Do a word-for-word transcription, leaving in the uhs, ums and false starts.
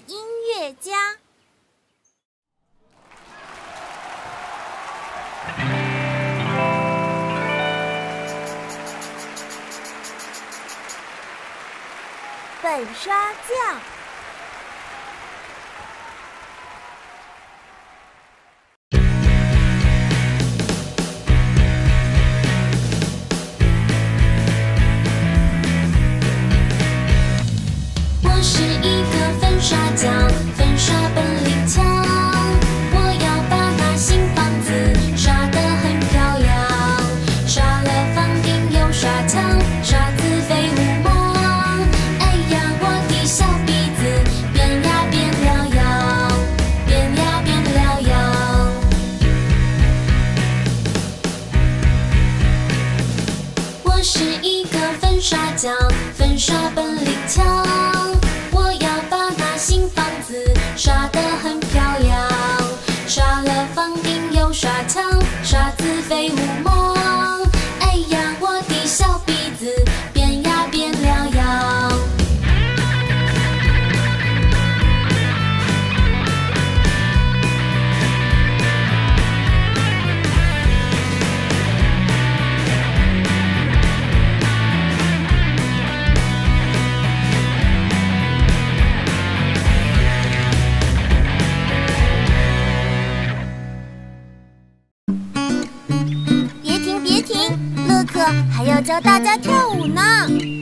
的音乐家。粉刷匠。我是一个粉刷匠，粉刷本领强，我要把那新房子刷得很漂亮，刷了房顶又刷墙，刷子飞舞梦。 小鼻子变呀变了呀，变呀变了呀。我是一个粉刷匠，粉刷本领强，我要把那新房子刷得很漂亮，刷了房顶又刷墙，刷子飞舞梦。哎呀，我的小鼻子变呀变了呀。 还要教大家跳舞呢。